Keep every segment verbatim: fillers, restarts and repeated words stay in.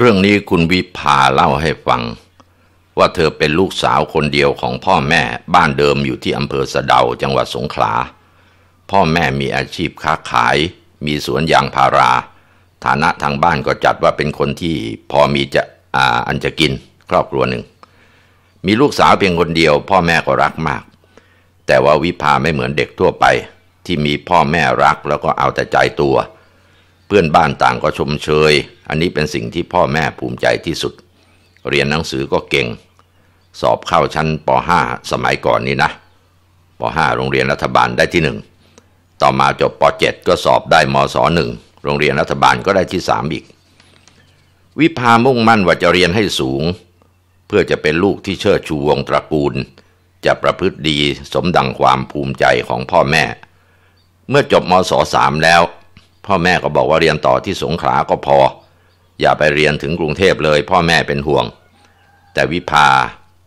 เรื่องนี้คุณวิภาเล่าให้ฟังว่าเธอเป็นลูกสาวคนเดียวของพ่อแม่บ้านเดิมอยู่ที่อำเภอสะเดาจังหวัดสงขลาพ่อแม่มีอาชีพค้าขายมีสวนยางพาราฐานะทางบ้านก็จัดว่าเป็นคนที่พอมีจะอ่าอันจะกินครอบครัวหนึ่งมีลูกสาวเพียงคนเดียวพ่อแม่ก็รักมากแต่ว่าวิภาไม่เหมือนเด็กทั่วไปที่มีพ่อแม่รักแล้วก็เอาแต่ใจตัวเพื่อนบ้านต่างก็ชมเชยอันนี้เป็นสิ่งที่พ่อแม่ภูมิใจที่สุดเรียนหนังสือก็เก่งสอบเข้าชั้นป ห้า สมัยก่อนนี่นะป ห้า โรงเรียนรัฐบาลได้ที่หนึ่งต่อมาจบป เจ็ด ก็สอบได้ม ศ หนึ่ง โรงเรียนรัฐบาลก็ได้ที่สามอีกวิภามุ่งมั่นว่าจะเรียนให้สูงเพื่อจะเป็นลูกที่เชิดชูวงตระกูลจะประพฤติดีสมดังความภูมิใจของพ่อแม่เมื่อจบม ศ สามแล้วพ่อแม่ก็บอกว่าเรียนต่อที่สงขลาก็พออย่าไปเรียนถึงกรุงเทพเลยพ่อแม่เป็นห่วงแต่วิภา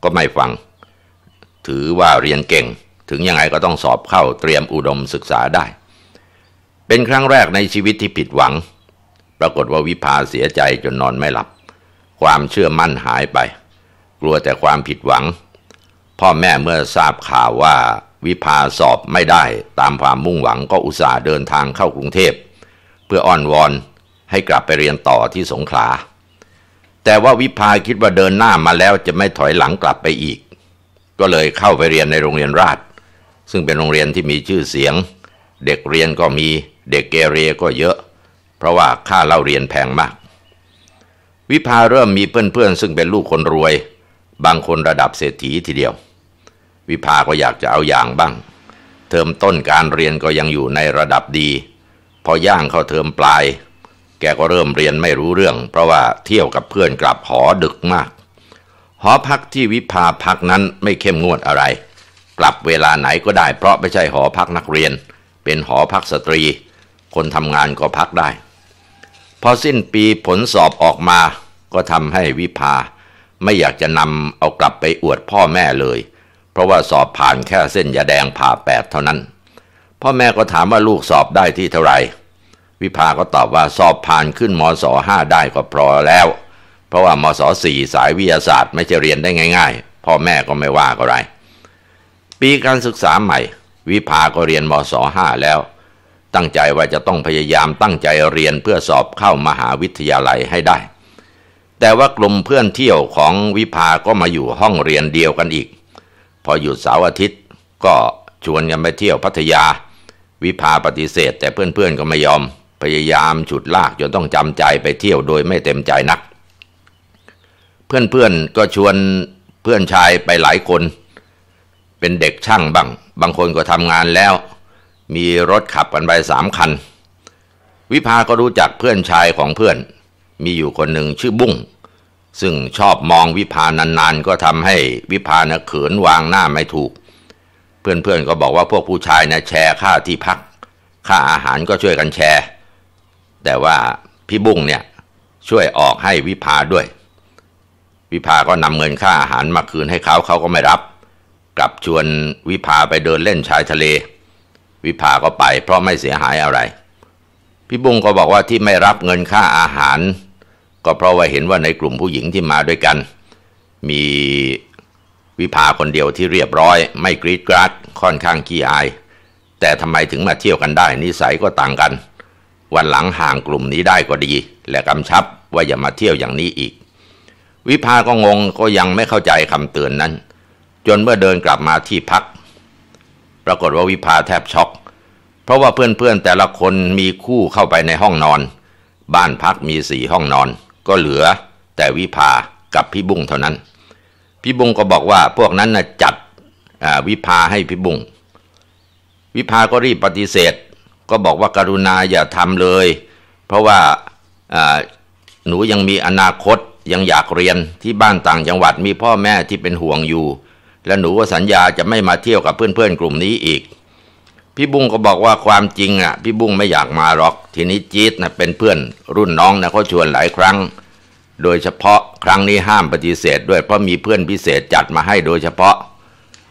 ก็ไม่ฟังถือว่าเรียนเก่งถึงยังไงก็ต้องสอบเข้าเตรียมอุดมศึกษาได้เป็นครั้งแรกในชีวิตที่ผิดหวังปรากฏว่าวิภาเสียใจจนนอนไม่หลับความเชื่อมั่นหายไปกลัวแต่ความผิดหวังพ่อแม่เมื่อทราบข่าวว่าวิภาสอบไม่ได้ตามความมุ่งหวังก็อุตส่าห์เดินทางเข้ากรุงเทพเพื่ออ้อนวอนให้กลับไปเรียนต่อที่สงขลาแต่ว่าวิภาคิดว่าเดินหน้ามาแล้วจะไม่ถอยหลังกลับไปอีกก็เลยเข้าไปเรียนในโรงเรียนราชซึ่งเป็นโรงเรียนที่มีชื่อเสียงเด็กเรียนก็มีเด็กเกเรก็เยอะเพราะว่าค่าเล่าเรียนแพงมากวิภาเริ่มมีเพื่อนๆซึ่งเป็นลูกคนรวยบางคนระดับเศรษฐีทีเดียววิภาก็อยากจะเอาอย่างบ้างเทอมต้นการเรียนก็ยังอยู่ในระดับดีพอย่างเข้าเทอมปลายแกก็เริ่มเรียนไม่รู้เรื่องเพราะว่าเที่ยวกับเพื่อนกลับหอดึกมากหอพักที่วิภาพักนั้นไม่เข้มงวดอะไรกลับเวลาไหนก็ได้เพราะไม่ใช่หอพักนักเรียนเป็นหอพักสตรีคนทำงานก็พักได้พอสิ้นปีผลสอบออกมาก็ทำให้วิภาไม่อยากจะนำเอากลับไปอวดพ่อแม่เลยเพราะว่าสอบผ่านแค่เส้นยาแดงผ่าแปดเท่านั้นพ่อแม่ก็ถามว่าลูกสอบได้ที่เท่าไหร่วิภาก็ตอบว่าสอบผ่านขึ้นม ศ ห้าได้ก็พอแล้วเพราะว่ามศ สี่สายวิทยาศาสตร์ไม่จะเรียนได้ง่ายๆพ่อแม่ก็ไม่ว่าอะไรปีการศึกษาใหม่วิภาก็เรียนม ศ ห้าแล้วตั้งใจว่าจะต้องพยายามตั้งใจเรียนเพื่อสอบเข้ามหาวิทยาลัยให้ได้แต่ว่ากลุ่มเพื่อนเที่ยวของวิภาก็มาอยู่ห้องเรียนเดียวกันอีกพอหยุดเสาร์อาทิตย์ก็ชวนกันไปเที่ยวพัทยาวิภาปฏิเสธแต่เพื่อนๆก็ไม่ยอมพยายามฉุดลากจนต้องจำใจไปเที่ยวโดยไม่เต็มใจนักเพื่อนๆก็ชวนเพื่อนชายไปหลายคนเป็นเด็กช่างบ้างบางคนก็ทำงานแล้วมีรถขับกันไปสามคันวิภาก็รู้จักเพื่อนชายของเพื่อนมีอยู่คนหนึ่งชื่อบุ้งซึ่งชอบมองวิภานานๆก็ทำให้วิภาเนี่ยเขินวางหน้าไม่ถูกเพื่อนๆก็บอกว่าพวกผู้ชายเนี่ยแชร์ค่าที่พักค่าอาหารก็ช่วยกันแชร์แต่ว่าพี่บุ้งเนี่ยช่วยออกให้วิภาด้วยวิภาก็นำเงินค่าอาหารมาคืนให้เขาเขาก็ไม่รับกลับชวนวิภาไปเดินเล่นชายทะเลวิภาก็ไปเพราะไม่เสียหายอะไรพี่บุ้งก็บอกว่าที่ไม่รับเงินค่าอาหารก็เพราะว่าเห็นว่าในกลุ่มผู้หญิงที่มาด้วยกันมีวิภาคนเดียวที่เรียบร้อยไม่กรีดกราดค่อนข้างขี้อายแต่ทำไมถึงมาเที่ยวกันได้นิสัยก็ต่างกันวันหลังห่างกลุ่มนี้ได้ก็ดีและกำชับว่าอย่ามาเที่ยวอย่างนี้อีกวิภาก็งงก็ยังไม่เข้าใจคำเตือนนั้นจนเมื่อเดินกลับมาที่พักปรากฏว่าวิภาแทบช็อกเพราะว่าเพื่อนๆแต่ละคนมีคู่เข้าไปในห้องนอนบ้านพักมีสี่ห้องนอนก็เหลือแต่วิภากับพี่บุ้งเท่านั้นพี่บุ้งก็บอกว่าพวกนั้นนะจัดวิภาให้พี่บุ้งวิภาก็รีบปฏิเสธก็บอกว่าการุณาอย่าทำเลยเพราะว่าหนูยังมีอนาคตยังอยากเรียนที่บ้านต่างจังหวัดมีพ่อแม่ที่เป็นห่วงอยู่และหนูก็สัญญาจะไม่มาเที่ยวกับเพื่อนๆกลุ่มนี้อีกพี่บุ้งก็บอกว่าความจริงอ่ะพี่บุ้งไม่อยากมาหรอกทีนี้จี๊ดนะเป็นเพื่อนรุ่นน้องนะเขาชวนหลายครั้งโดยเฉพาะครั้งนี้ห้ามปฏิเสธด้วยเพราะมีเพื่อนพิเศษจัดมาให้โดยเฉพาะ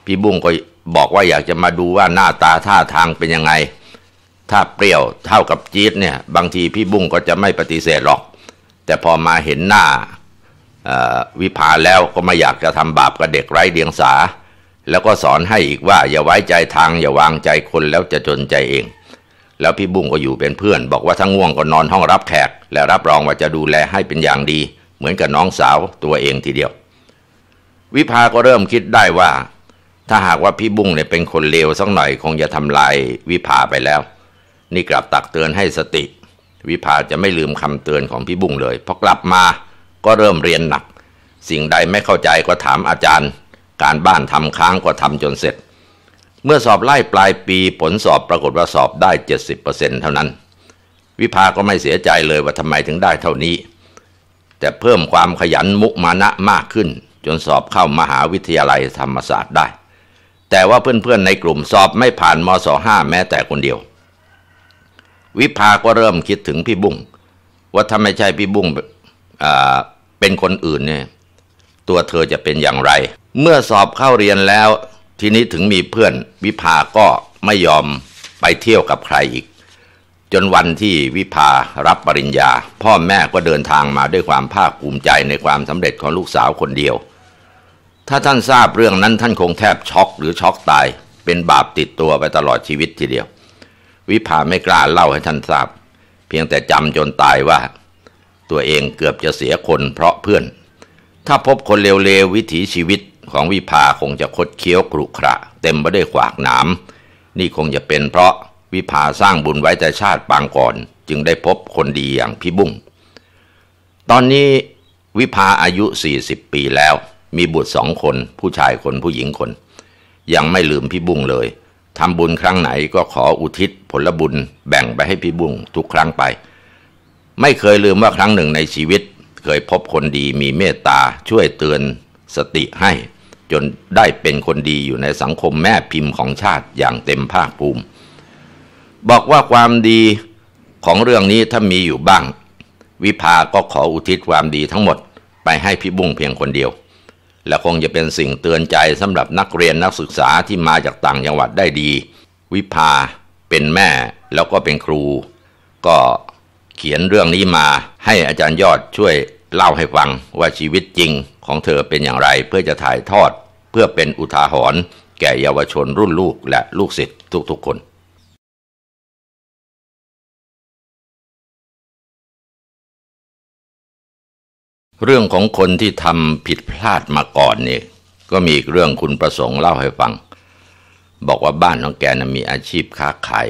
พี่บุ้งก็บอกว่าอยากจะมาดูว่าหน้าตาท่าทางเป็นยังไงถ้าเปรี้ยวเท่ากับจี๊ดเนี่ยบางทีพี่บุ้งก็จะไม่ปฏิเสธหรอก แต่พอมาเห็นหน้าวิภาแล้วก็ไม่อยากจะทำบาปกับเด็กไร้เดียงสาแล้วก็สอนให้อีกว่าอย่าไว้ใจทางอย่าวางใจคนแล้วจะจนใจเองแล้วพี่บุ้งก็อยู่เป็นเพื่อนบอกว่าถ้าง่วงก็นอนห้องรับแขกและรับรองว่าจะดูแลให้เป็นอย่างดีเหมือนกับน้องสาวตัวเองทีเดียววิภาก็เริ่มคิดได้ว่าถ้าหากว่าพี่บุ้งเนี่ยเป็นคนเลวสักหน่อยคงจะทำลายวิภาไปแล้วนี่กลับตักเตือนให้สติวิภาจะไม่ลืมคำเตือนของพี่บุ้งเลยพอกลับมาก็เริ่มเรียนหนักสิ่งใดไม่เข้าใจก็ถามอาจารย์การบ้านทำค้างก็ทำจนเสร็จเมื่อสอบไล่ปลายปีผลสอบปรากฏว่าสอบได้ เจ็ดสิบเปอร์เซ็นต์ เท่านั้นวิภาก็ไม่เสียใจเลยว่าทำไมถึงได้เท่านี้แต่เพิ่มความขยันมุมานะมากขึ้นจนสอบเข้ามหาวิทยาลัยธรรมศาสตร์ได้แต่ว่าเพื่อนๆในกลุ่มสอบไม่ผ่านม.สอง ห้า แม้แต่คนเดียววิภาก็เริ่มคิดถึงพี่บุ้งว่าถ้าไม่ใช่พี่บุ้งเป็นคนอื่นเนี่ยตัวเธอจะเป็นอย่างไรเมื่อสอบเข้าเรียนแล้วทีนี้ถึงมีเพื่อนวิภาก็ไม่ยอมไปเที่ยวกับใครอีกจนวันที่วิภารับปริญญาพ่อแม่ก็เดินทางมาด้วยความภาคภูมิใจในความสำเร็จของลูกสาวคนเดียวถ้าท่านทราบเรื่องนั้นท่านคงแทบช็อกหรือช็อกตายเป็นบาปติดตัวไปตลอดชีวิตทีเดียววิภาไม่กล้าเล่าให้ท่านทราบเพียงแต่จำจนตายว่าตัวเองเกือบจะเสียคนเพราะเพื่อนถ้าพบคนเลวๆวิถีชีวิตของวิภาคงจะคดเคี้ยวกรุขระเต็มไปด้วยขวากหนามนี่คงจะเป็นเพราะวิภาสร้างบุญไว้แต่ชาติปางก่อนจึงได้พบคนดีอย่างพี่บุ้งตอนนี้วิภาอายุสี่สิบปีแล้วมีบุตรสองคนผู้ชายคนผู้หญิงคนยังไม่ลืมพี่บุ้งเลยทำบุญครั้งไหนก็ขออุทิศผลบุญแบ่งไปให้พี่บุ้งทุกครั้งไปไม่เคยลืมว่าครั้งหนึ่งในชีวิตเคยพบคนดีมีเมตตาช่วยเตือนสติให้จนได้เป็นคนดีอยู่ในสังคมแม่พิมพ์ของชาติอย่างเต็มภาคภูมิบอกว่าความดีของเรื่องนี้ถ้ามีอยู่บ้างวิภาก็ขออุทิศความดีทั้งหมดไปให้พี่บุ้งเพียงคนเดียวและคงจะเป็นสิ่งเตือนใจสำหรับนักเรียนนักศึกษาที่มาจากต่างจังหวัดได้ดีวิภาเป็นแม่แล้วก็เป็นครูก็เขียนเรื่องนี้มาให้อาจารย์ยอดช่วยเล่าให้ฟังว่าชีวิตจริงของเธอเป็นอย่างไรเพื่อจะถ่ายทอดเพื่อเป็นอุทาหรณ์แก่เยาวชนรุ่นลูกและลูกศิษย์ทุกๆคนเรื่องของคนที่ทำผิดพลาดมาก่อนเนี่ยก็มีอีกเรื่องคุณประสงค์เล่าให้ฟังบอกว่าบ้านของแกน่ะมีอาชีพค้าขาย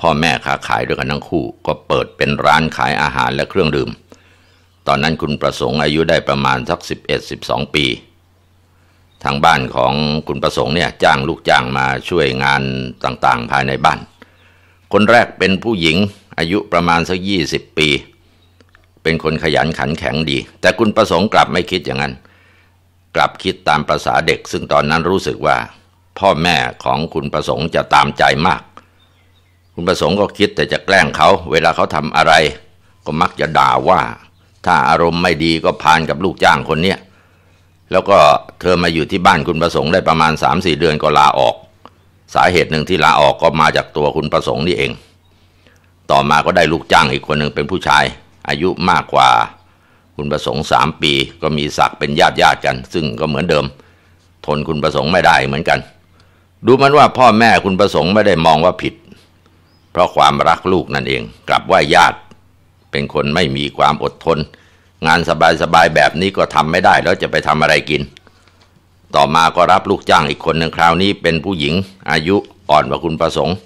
พ่อแม่ค้าขายด้วยกันทั้งคู่ก็เปิดเป็นร้านขายอาหารและเครื่องดื่มตอนนั้นคุณประสงค์อายุได้ประมาณสัก สิบเอ็ด สิบสอง ปีทางบ้านของคุณประสงค์เนี่ยจ้างลูกจ้างมาช่วยงานต่างๆภายในบ้านคนแรกเป็นผู้หญิงอายุประมาณสักยี่สิบปีเป็นคนขยันขันแข็งดีแต่คุณประสงค์กลับไม่คิดอย่างนั้นกลับคิดตามประสาเด็กซึ่งตอนนั้นรู้สึกว่าพ่อแม่ของคุณประสงค์จะตามใจมากคุณประสงค์ก็คิดแต่จะแกล้งเขาเวลาเขาทำอะไรก็มักจะด่าว่าถ้าอารมณ์ไม่ดีก็พานกับลูกจ้างคนเนี้ยแล้วก็เธอมาอยู่ที่บ้านคุณประสงค์ได้ประมาณ สามสี่ เดือนก็ลาออกสาเหตุหนึ่งที่ลาออกก็มาจากตัวคุณประสงค์นี่เองต่อมาก็ได้ลูกจ้างอีกคนหนึ่งเป็นผู้ชายอายุมากกว่าคุณประสงค์สามปีก็มีศักดิ์เป็นญาติญาติกันซึ่งก็เหมือนเดิมทนคุณประสงค์ไม่ได้เหมือนกันดูมันว่าพ่อแม่คุณประสงค์ไม่ได้มองว่าผิดเพราะความรักลูกนั่นเองกลับว่าญาติเป็นคนไม่มีความอดทนงานสบายๆแบบนี้ก็ทำไม่ได้แล้วจะไปทำอะไรกินต่อมาก็รับลูกจ้างอีกคนหนึ่งคราวนี้เป็นผู้หญิงอายุอ่อนกว่าคุณประสงค์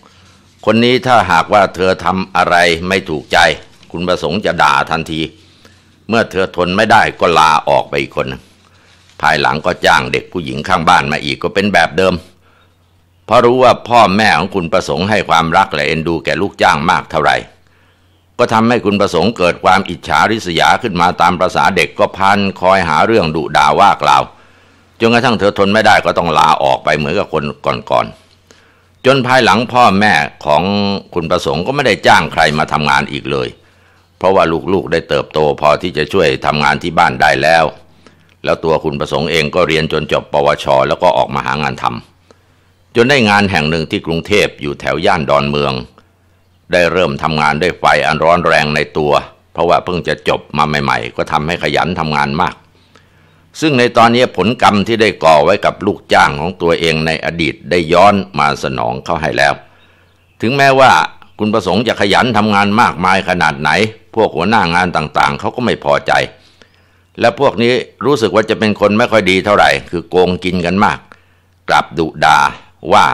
คนนี้ถ้าหากว่าเธอทำอะไรไม่ถูกใจคุณประสงค์จะด่าทันทีเมื่อเธอทนไม่ได้ก็ลาออกไปอีกคนภายหลังก็จ้างเด็กผู้หญิงข้างบ้านมาอีกก็เป็นแบบเดิมเพราะรู้ว่าพ่อแม่ของคุณประสงค์ให้ความรักและเอ็นดูแก่ลูกจ้างมากเท่าไหร่ก็ทำให้คุณประสงค์เกิดความอิจฉาริษยาขึ้นมาตามประสาเด็กก็พันคอยหาเรื่องดุด่าว่ากล่าวจนกระทั่งเธอทนไม่ได้ก็ต้องลาออกไปเหมือนกับคนก่อนๆจนภายหลังพ่อแม่ของคุณประสงค์ก็ไม่ได้จ้างใครมาทำงานอีกเลยเพราะว่าลูกๆได้เติบโตพอที่จะช่วยทำงานที่บ้านได้แล้วแล้วตัวคุณประสงค์เองก็เรียนจนจบปวช.แล้วก็ออกมาหางานทำจนได้งานแห่งหนึ่งที่กรุงเทพอยู่แถวย่านดอนเมืองได้เริ่มทำงานด้วยไฟอันร้อนแรงในตัว เพราะว่าเพิ่งจะจบมาใหม่ๆก็ทำให้ขยันทำงานมากซึ่งในตอนนี้ผลกรรมที่ได้ก่อไว้กับลูกจ้างของตัวเองในอดีตได้ย้อนมาสนองเข้าให้แล้วถึงแม้ว่าคุณประสงค์จะขยันทำงานมากมายขนาดไหนพวกหัวหน้างานต่างๆเขาก็ไม่พอใจและพวกนี้รู้สึกว่าจะเป็นคนไม่ค่อยดีเท่าไหร่คือโกงกินกันมากกลับดุด่าว่า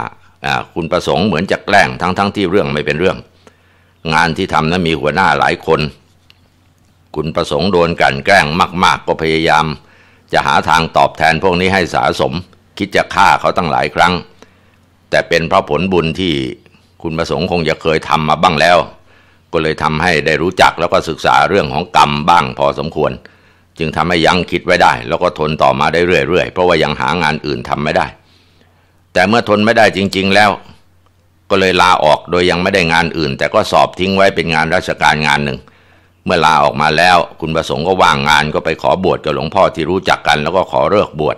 คุณประสงค์เหมือนจะแกล้งทั้งๆที่เรื่องไม่เป็นเรื่องงานที่ทำนั้นมีหัวหน้าหลายคนคุณประสงค์โดนกลั่นแกล้งมากๆก็พยายามจะหาทางตอบแทนพวกนี้ให้สะสมคิดจะฆ่าเขาตั้งหลายครั้งแต่เป็นเพราะผลบุญที่คุณประสงค์คงจะเคยทำมาบ้างแล้วก็เลยทำให้ได้รู้จักแล้วก็ศึกษาเรื่องของกรรมบ้างพอสมควรจึงทำให้ยั้งคิดไว้ได้แล้วก็ทนต่อมาได้เรื่อยๆเพราะว่ายังหางานอื่นทำไม่ได้แต่เมื่อทนไม่ได้จริงๆแล้วก็เลยลาออกโดยยังไม่ได้งานอื่นแต่ก็สอบทิ้งไว้เป็นงานราชการงานหนึ่งเมื่อลาออกมาแล้วคุณประสงค์ก็ว่างงานก็ไปขอบวชกับหลวงพ่อที่รู้จักกันแล้วก็ขอเลิกบวช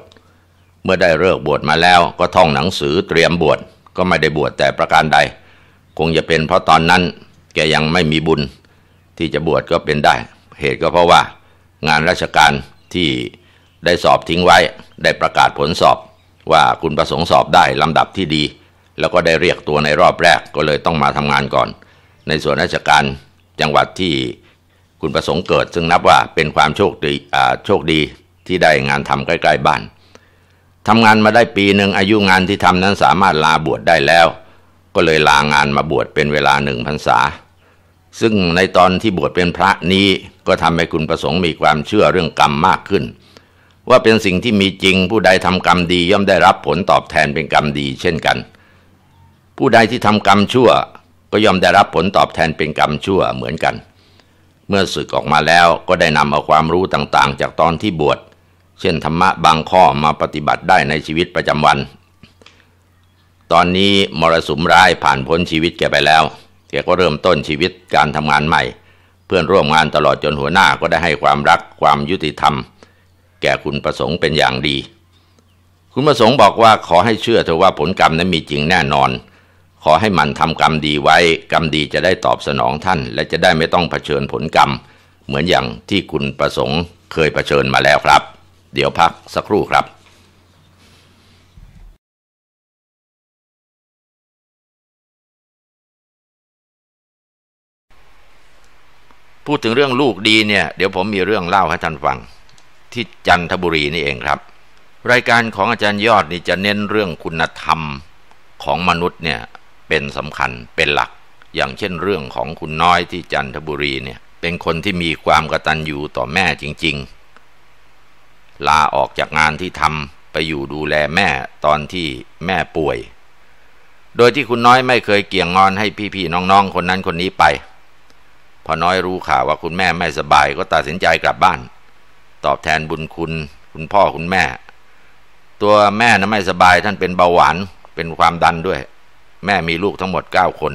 เมื่อได้เลิกบวชมาแล้วก็ท่องหนังสือเตรียมบวชก็ไม่ได้บวชแต่ประการใดคงจะเป็นเพราะตอนนั้นแกยังไม่มีบุญที่จะบวชก็เป็นได้เหตุก็เพราะว่างานราชการที่ได้สอบทิ้งไว้ได้ประกาศผลสอบว่าคุณประสงค์สอบได้ลำดับที่ดีแล้วก็ได้เรียกตัวในรอบแรกก็เลยต้องมาทำงานก่อนในส่วนราชการจังหวัดที่คุณประสงค์เกิดซึ่งนับว่าเป็นความโชคดีโชคดีที่ได้งานทำใกล้ๆบ้านทำงานมาได้ปีหนึ่งอายุงานที่ทำนั้นสามารถลาบวชได้แล้วก็เลยลางานมาบวชเป็นเวลาหนึ่งพรรษาซึ่งในตอนที่บวชเป็นพระนี้ก็ทำให้คุณประสงค์มีความเชื่อเรื่องกรรมมากขึ้นว่าเป็นสิ่งที่มีจริงผู้ใดทำกรรมดีย่อมได้รับผลตอบแทนเป็นกรรมดีเช่นกันผู้ใดที่ทำกรรมชั่วก็ย่อมได้รับผลตอบแทนเป็นกรรมชั่วเหมือนกันเมื่อสึกออกมาแล้วก็ได้นำเอาความรู้ต่างๆจากตอนที่บวชเช่นธรรมะบางข้อมาปฏิบัติได้ในชีวิตประจำวันตอนนี้มรสุมร้ายผ่านพ้นชีวิตแกไปแล้วแกก็เริ่มต้นชีวิตการทำงานใหม่เพื่อนร่วมงานตลอดจนหัวหน้าก็ได้ให้ความรักความยุติธรรมแก่คุณประสงค์เป็นอย่างดีคุณประสงค์บอกว่าขอให้เชื่อเถอะว่าผลกรรมนั้นมีจริงแน่นอนขอให้มันทำกรรมดีไว้กรรมดีจะได้ตอบสนองท่านและจะได้ไม่ต้องเผชิญผลกรรมเหมือนอย่างที่คุณประสงค์เคยเผชิญมาแล้วครับเดี๋ยวพักสักครู่ครับพูดถึงเรื่องลูกดีเนี่ยเดี๋ยวผมมีเรื่องเล่าให้ท่านฟังที่จันทบุรีนี่เองครับรายการของอาจารย์ยอดนี่จะเน้นเรื่องคุณธรรมของมนุษย์เนี่ยเป็นสำคัญเป็นหลักอย่างเช่นเรื่องของคุณน้อยที่จันทบุรีเนี่ยเป็นคนที่มีความกตัญญูต่อแม่จริงๆลาออกจากงานที่ทำไปอยู่ดูแลแม่ตอนที่แม่ป่วยโดยที่คุณน้อยไม่เคยเกี่ยงงอนให้พี่ๆน้องๆคนนั้นคนนี้ไปพอน้อยรู้ข่าวว่าคุณแม่ไม่สบายก็ตัดสินใจกลับบ้านตอบแทนบุญคุณคุณพ่อคุณแม่ตัวแม่นะไม่สบายท่านเป็นเบาหวานเป็นความดันด้วยแม่มีลูกทั้งหมดเก้าคน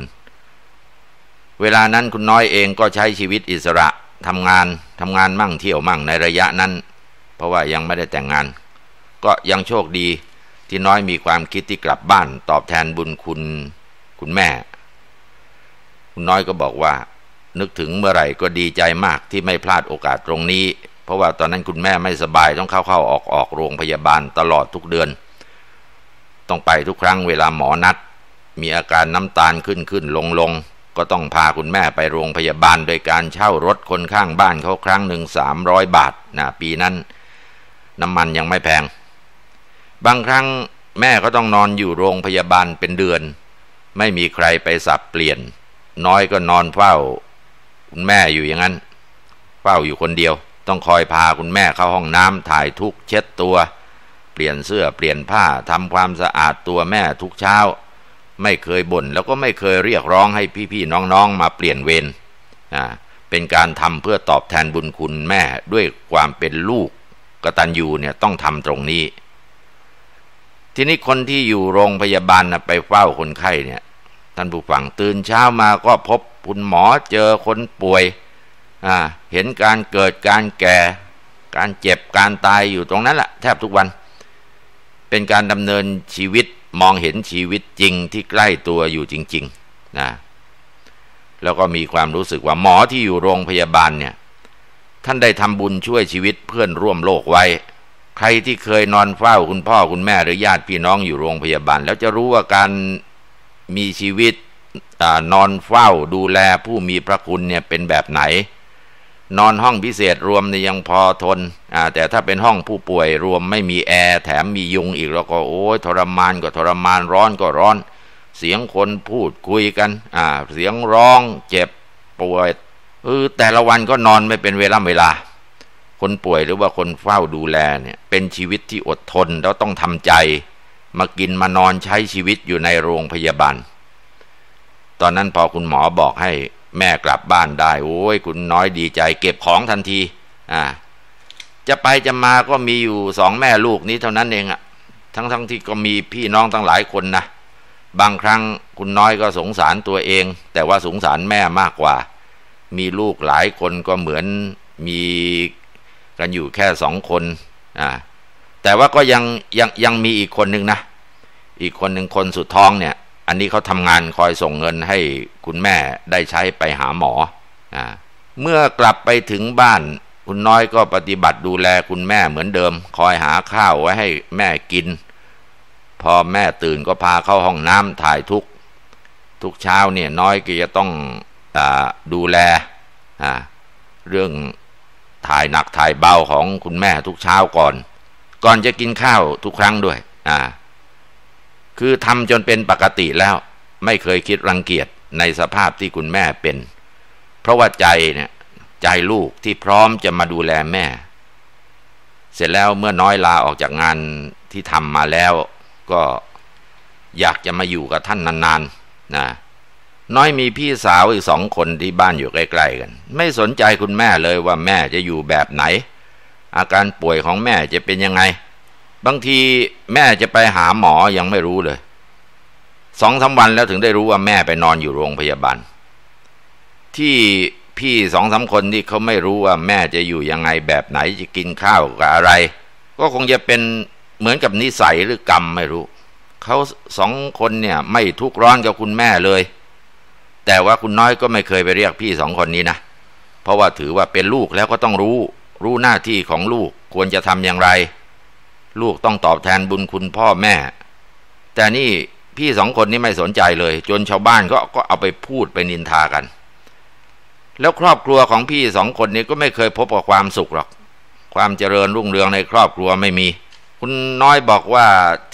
เวลานั้นคุณน้อยเองก็ใช้ชีวิตอิสระทำงานทำงานมั่งเที่ยวมั่งในระยะนั้นเพราะว่ายังไม่ได้แต่งงานก็ยังโชคดีที่น้อยมีความคิดที่กลับบ้านตอบแทนบุญคุณคุณแม่คุณน้อยก็บอกว่านึกถึงเมื่อไหร่ก็ดีใจมากที่ไม่พลาดโอกาสตรงนี้เพราะว่าตอนนั้นคุณแม่ไม่สบายต้องเข้าๆออกๆโรงพยาบาลตลอดทุกเดือนต้องไปทุกครั้งเวลาหมอนัดมีอาการน้ำตาลขึ้นขึ้นลงลงก็ต้องพาคุณแม่ไปโรงพยาบาลโดยการเช่ารถคนข้างบ้านเขาครั้งหนึ่งสามร้อยบาทนะปีนั้นน้ำมันยังไม่แพงบางครั้งแม่ก็ต้องนอนอยู่โรงพยาบาลเป็นเดือนไม่มีใครไปสับเปลี่ยนน้อยก็นอนเฝ้าคุณแม่อยู่อย่างนั้นเฝ้าอยู่คนเดียวต้องคอยพาคุณแม่เข้าห้องน้ำถ่ายทุกเช็ดตัวเปลี่ยนเสื้อเปลี่ยนผ้าทำความสะอาดตัวแม่ทุกเช้าไม่เคยบ่นแล้วก็ไม่เคยเรียกร้องให้พี่ๆน้องๆมาเปลี่ยนเวรอ่าเป็นการทำเพื่อตอบแทนบุญคุณแม่ด้วยความเป็นลูกกตัญญูเนี่ยต้องทำตรงนี้ทีนี้คนที่อยู่โรงพยาบาลนะไปเฝ้าคนไข้เนี่ยท่านผู้ฟังตื่นเช้ามาก็พบคุณหมอเจอคนป่วยเห็นการเกิดการแก่การเจ็บการตายอยู่ตรงนั้นแหละแทบทุกวันเป็นการดำเนินชีวิตมองเห็นชีวิตจริงที่ใกล้ตัวอยู่จริงๆนะแล้วก็มีความรู้สึกว่าหมอที่อยู่โรงพยาบาลเนี่ย ท่านได้ทำบุญช่วยชีวิตเพื่อนร่วมโลกไว้ใครที่เคยนอนเฝ้าคุณพ่อคุณแม่หรือญาติพี่น้องอยู่โรงพยาบาลแล้วจะรู้ว่าการมีชีวิตนอนเฝ้าดูแลผู้มีพระคุณเนี่ยเป็นแบบไหนนอนห้องพิเศษรวมเนี่ยยังพอทนแต่ถ้าเป็นห้องผู้ป่วยรวมไม่มีแอร์แถมมียุงอีกแล้วก็โอ้ยทรมานก็ทรมานร้อนก็ร้อนเสียงคนพูดคุยกันเสียงร้องเจ็บป่วยเออแต่ละวันก็นอนไม่เป็นเวลาเวลาคนป่วยหรือว่าคนเฝ้าดูแลเนี่ยเป็นชีวิตที่อดทนแล้วต้องทำใจมากินมานอนใช้ชีวิตอยู่ในโรงพยาบาลตอนนั้นพอคุณหมอบอกให้แม่กลับบ้านได้โอ้ยคุณน้อยดีใจเก็บของทันทีอ่าจะไปจะมาก็มีอยู่สองแม่ลูกนี้เท่านั้นเองอะทั้งทั้งที่ก็มีพี่น้องตั้งหลายคนนะบางครั้งคุณน้อยก็สงสารตัวเองแต่ว่าสงสารแม่มากกว่ามีลูกหลายคนก็เหมือนมีกันอยู่แค่สองคนอ่าแต่ว่าก็ยังยังยังมีอีกคนหนึ่งนะอีกคนหนึ่งคนสุดท้องเนี่ยอันนี้เขาทำงานคอยส่งเงินให้คุณแม่ได้ใช้ไปหาหมออ่าเมื่อกลับไปถึงบ้านคุณน้อยก็ปฏิบัติดูแลคุณแม่เหมือนเดิมคอยหาข้าวไว้ให้แม่กินพอแม่ตื่นก็พาเข้าห้องน้ำถ่ายทุกทุกเช้าเนี่ยน้อยก็จะต้องอ่าดูแลอ่าเรื่องถ่ายหนักถ่ายเบาของคุณแม่ทุกเช้าก่อนก่อนจะกินข้าวทุกครั้งด้วยอ่าคือทำจนเป็นปกติแล้วไม่เคยคิดรังเกียจในสภาพที่คุณแม่เป็นเพราะว่าใจเนี่ยใจลูกที่พร้อมจะมาดูแลแม่เสร็จแล้วเมื่อน้อยลาออกจากงานที่ทำมาแล้วก็อยากจะมาอยู่กับท่านนานๆนะน้อยมีพี่สาวอีกสองคนที่บ้านอยู่ใกล้ๆกันไม่สนใจคุณแม่เลยว่าแม่จะอยู่แบบไหนอาการป่วยของแม่จะเป็นยังไงบางทีแม่จะไปหาหมอยังไม่รู้เลยสองสามวันแล้วถึงได้รู้ว่าแม่ไปนอนอยู่โรงพยาบาลที่พี่สองสามคนที่เขาไม่รู้ว่าแม่จะอยู่ยังไงแบบไหนจะกินข้าวกับอะไรก็คงจะเป็นเหมือนกับนิสัยหรือกรรมไม่รู้เขาสองคนเนี่ยไม่ทุกข์ร้อนกับคุณแม่เลยแต่ว่าคุณน้อยก็ไม่เคยไปเรียกพี่สองคนนี้นะเพราะว่าถือว่าเป็นลูกแล้วก็ต้องรู้รู้หน้าที่ของลูกควรจะทำอย่างไรลูกต้องตอบแทนบุญคุณพ่อแม่แต่นี่พี่สองคนนี้ไม่สนใจเลยจนชาวบ้านก็ก็เอาไปพูดไปนินทากันแล้วครอบครัวของพี่สองคนนี้ก็ไม่เคยพบกับความสุขหรอกความเจริญรุ่งเรืองในครอบครัวไม่มีคุณน้อยบอกว่า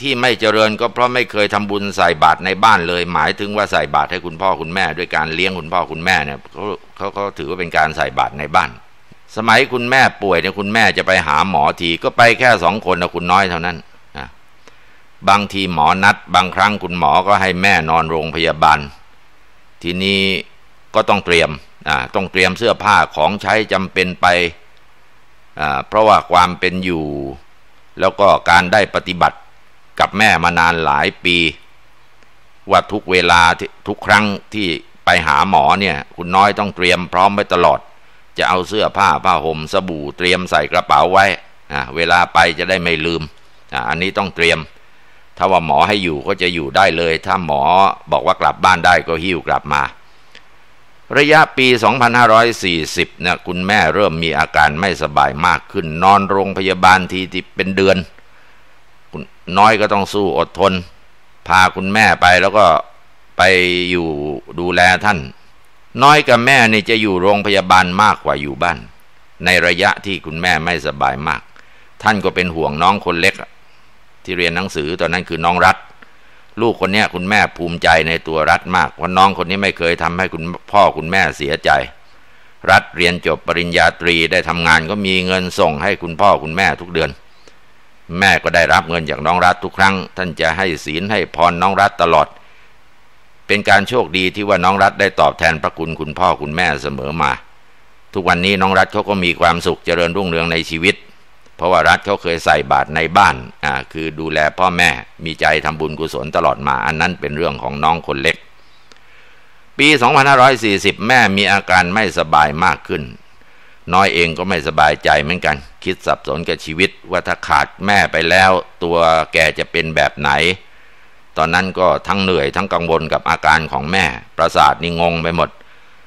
ที่ไม่เจริญก็เพราะไม่เคยทำบุญใส่บาตรในบ้านเลยหมายถึงว่าใส่บาตรให้คุณพ่อคุณแม่ด้วยการเลี้ยงคุณพ่อคุณแม่เนี่ยเขาเขาเขาถือว่าเป็นการใส่บาตรในบ้านสมัยคุณแม่ป่วยเนี่ยคุณแม่จะไปหาหมอทีก็ไปแค่สองคนนะคุณน้อยเท่านั้นนะบางทีหมอนัดบางครั้งคุณหมอก็ให้แม่นอนโรงพยาบาลทีนี้ก็ต้องเตรียมอ่าต้องเตรียมเสื้อผ้าของใช้จำเป็นไปอ่าเพราะว่าความเป็นอยู่แล้วก็การได้ปฏิบัติกับแม่มานานหลายปีว่าทุกเวลาทุกครั้งที่ไปหาหมอเนี่ยคุณน้อยต้องเตรียมพร้อมไว้ตลอดจะเอาเสื้อผ้าผ้าห่มสบู่เตรียมใส่กระเป๋าไว้เวลาไปจะได้ไม่ลืม อ, อันนี้ต้องเตรียมถ้าว่าหมอให้อยู่ก็จะอยู่ได้เลยถ้าหมอบอกว่ากลับบ้านได้ก็หิ้วกลับมาระยะปี สองพันห้าร้อยสี่สิบ เนี่ยคุณแม่เริ่มมีอาการไม่สบายมากขึ้นนอนโรงพยาบาลทีที่เป็นเดือนคุณน้อยก็ต้องสู้อดทนพาคุณแม่ไปแล้วก็ไปอยู่ดูแลท่านน้อยกับแม่เนี่ยจะอยู่โรงพยาบาลมากกว่าอยู่บ้านในระยะที่คุณแม่ไม่สบายมากท่านก็เป็นห่วงน้องคนเล็กที่เรียนหนังสือตอนนั้นคือน้องรัฐลูกคนนี้คุณแม่ภูมิใจในตัวรัฐมากเพราะน้องคนนี้ไม่เคยทำให้คุณพ่อคุณแม่เสียใจรัฐเรียนจบปริญญาตรีได้ทำงานก็มีเงินส่งให้คุณพ่อคุณแม่ทุกเดือนแม่ก็ได้รับเงินจากน้องรัฐทุกครั้งท่านจะให้ศีลให้พรน้องรัฐตลอดเป็นการโชคดีที่ว่าน้องรัฐได้ตอบแทนพระคุณคุณพ่อคุณแม่เสมอมาทุกวันนี้น้องรัฐเขาก็มีความสุขเจริญรุ่งเรืองในชีวิตเพราะว่ารัฐเขาเคยใส่บาตรในบ้านอ่าคือดูแลพ่อแม่มีใจทำบุญกุศลตลอดมาอันนั้นเป็นเรื่องของน้องคนเล็กปี สองพันห้าร้อยสี่สิบ แม่มีอาการไม่สบายมากขึ้นน้อยเองก็ไม่สบายใจเหมือนกันคิดสับสนกับชีวิตว่าถ้าขาดแม่ไปแล้วตัวแกจะเป็นแบบไหนตอนนั้นก็ทั้งเหนื่อยทั้งกังวลกับอาการของแม่ประสาทนี่งงไปหมด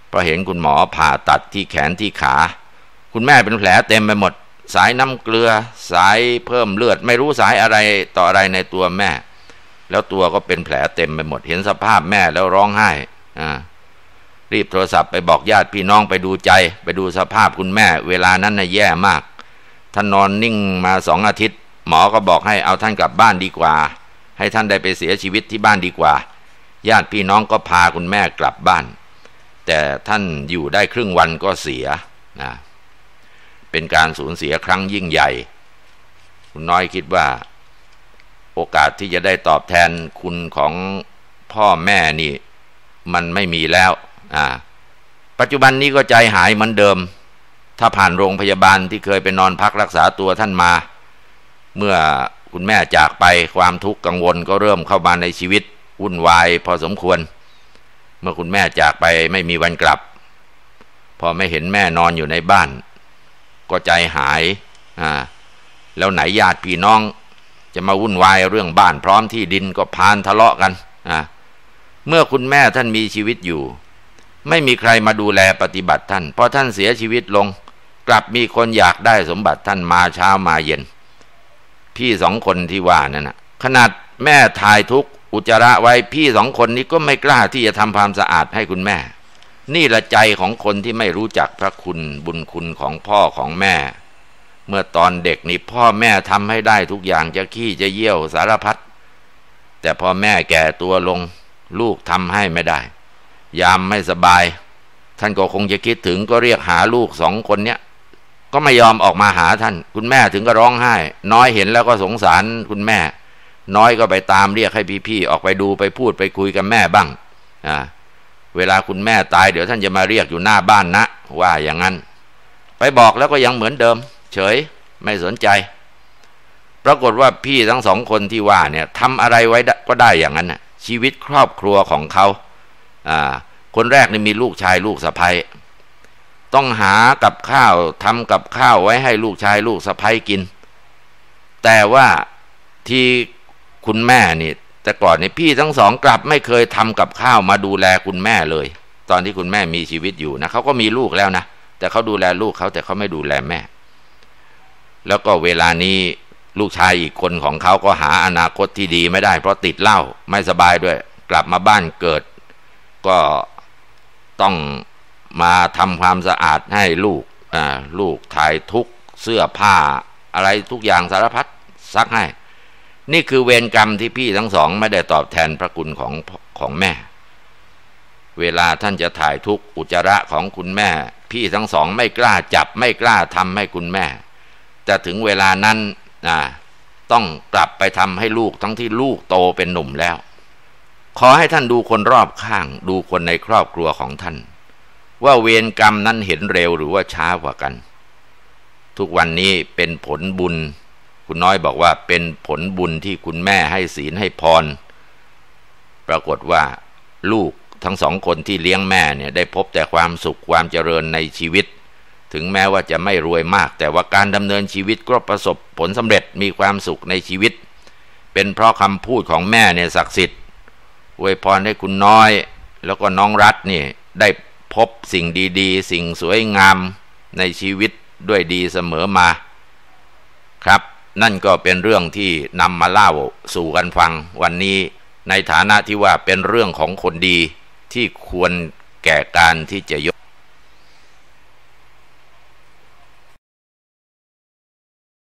เพราะเห็นคุณหมอผ่าตัดที่แขนที่ขา คุณแม่เป็นแผลเต็มไปหมดสายน้ำเกลือสายเพิ่มเลือดไม่รู้สายอะไรต่ออะไรในตัวแม่แล้วตัวก็เป็นแผลเต็มไปหมดเห็นสภาพแม่แล้วร้องไห้อ่ารีบโทรศัพท์ไปบอกญาติพี่น้องไปดูใจไปดูสภาพคุณแม่เวลานั้นน่ะแย่มากท่านนอนนิ่งมาสองอาทิตย์หมอก็บอกให้เอาท่านกลับบ้านดีกว่าให้ท่านได้ไปเสียชีวิตที่บ้านดีกว่าญาติพี่น้องก็พาคุณแม่กลับบ้านแต่ท่านอยู่ได้ครึ่งวันก็เสียนะเป็นการสูญเสียครั้งยิ่งใหญ่คุณน้อยคิดว่าโอกาสที่จะได้ตอบแทนคุณของพ่อแม่นี่มันไม่มีแล้วอ่าปัจจุบันนี้ก็ใจหายเหมือนเดิมถ้าผ่านโรงพยาบาลที่เคยไปนอนพักรักษาตัวท่านมาเมื่อคุณแม่จากไปความทุกข์กังวลก็เริ่มเข้ามาในชีวิตวุ่นวายพอสมควรเมื่อคุณแม่จากไปไม่มีวันกลับพอไม่เห็นแม่นอนอยู่ในบ้านก็ใจหายอ่าแล้วไหนญาติพี่น้องจะมาวุ่นวายเรื่องบ้านพร้อมที่ดินก็พานทะเลาะกันอ่าเมื่อคุณแม่ท่านมีชีวิตอยู่ไม่มีใครมาดูแลปฏิบัติท่านพอท่านเสียชีวิตลงกลับมีคนอยากได้สมบัติท่านมาเช้ามาเย็นพี่สองคนที่ว่านั่นนะขนาดแม่ถ่ายทุกอุจจาระไว้พี่สองคนนี้ก็ไม่กล้าที่จะทำความสะอาดให้คุณแม่นี่ละใจของคนที่ไม่รู้จักพระคุณบุญคุณของพ่อของแม่เมื่อตอนเด็กนี่พ่อแม่ทำให้ได้ทุกอย่างจะขี้จะเยี่ยวสารพัดแต่พอแม่แก่ตัวลงลูกทำให้ไม่ได้ยามไม่สบายท่านก็คงจะคิดถึงก็เรียกหาลูกสองคนเนี้ยก็ไม่ยอมออกมาหาท่านคุณแม่ถึงก็ร้องไห้น้อยเห็นแล้วก็สงสารคุณแม่น้อยก็ไปตามเรียกให้พี่ๆออกไปดูไปพูดไปคุยกับแม่บ้างอ่าเวลาคุณแม่ตายเดี๋ยวท่านจะมาเรียกอยู่หน้าบ้านนะว่าอย่างนั้นไปบอกแล้วก็ยังเหมือนเดิมเฉยไม่สนใจปรากฏว่าพี่ทั้งสองคนที่ว่าเนี่ยทำอะไรไว้ก็ได้อย่างนั้นน่ะชีวิตครอบครัวของเขาอ่าคนแรกนี่มีลูกชายลูกสะใภ้ต้องหากับข้าวทำกับข้าวไว้ให้ลูกชายลูกสะใภ้กินแต่ว่าที่คุณแม่นี่แต่ก่อนนี่พี่ทั้งสองกลับไม่เคยทำกับข้าวมาดูแลคุณแม่เลยตอนที่คุณแม่มีชีวิตอยู่นะเขาก็มีลูกแล้วนะแต่เขาดูแลลูกเขาแต่เขาไม่ดูแลแม่แล้วก็เวลานี้ลูกชายอีกคนของเขาก็หาอนาคตที่ดีไม่ได้เพราะติดเหล้าไม่สบายด้วยกลับมาบ้านเกิดก็ต้องมาทำความสะอาดให้ลูกอ่าลูกถ่ายทุกเสื้อผ้าอะไรทุกอย่างสารพัดซักให้นี่คือเวรกรรมที่พี่ทั้งสองไม่ได้ตอบแทนพระคุณของของแม่เวลาท่านจะถ่ายทุกอุจจาระของคุณแม่พี่ทั้งสองไม่กล้าจับไม่กล้าทำให้คุณแม่แต่ถึงเวลานั้นอ่าต้องกลับไปทำให้ลูกทั้งที่ลูกโตเป็นหนุ่มแล้วขอให้ท่านดูคนรอบข้างดูคนในครอบครัวของท่านว่าเวรกรรมนั้นเห็นเร็วหรือว่าช้ากว่ากันทุกวันนี้เป็นผลบุญคุณน้อยบอกว่าเป็นผลบุญที่คุณแม่ให้ศีลให้พรปรากฏว่าลูกทั้งสองคนที่เลี้ยงแม่เนี่ยได้พบแต่ความสุขความเจริญในชีวิตถึงแม้ว่าจะไม่รวยมากแต่ว่าการดำเนินชีวิตก็ประสบผลสำเร็จมีความสุขในชีวิตเป็นเพราะคำพูดของแม่เนี่ยศักดิ์สิทธิ์อวยพรให้คุณน้อยแล้วก็น้องรัฐนี่ได้พบสิ่งดีๆสิ่งสวยงามในชีวิตด้วยดีเสมอมาครับนั่นก็เป็นเรื่องที่นำมาเล่าสู่กันฟังวันนี้ในฐานะที่ว่าเป็นเรื่องของคนดีที่ควรแก่การที่จะยก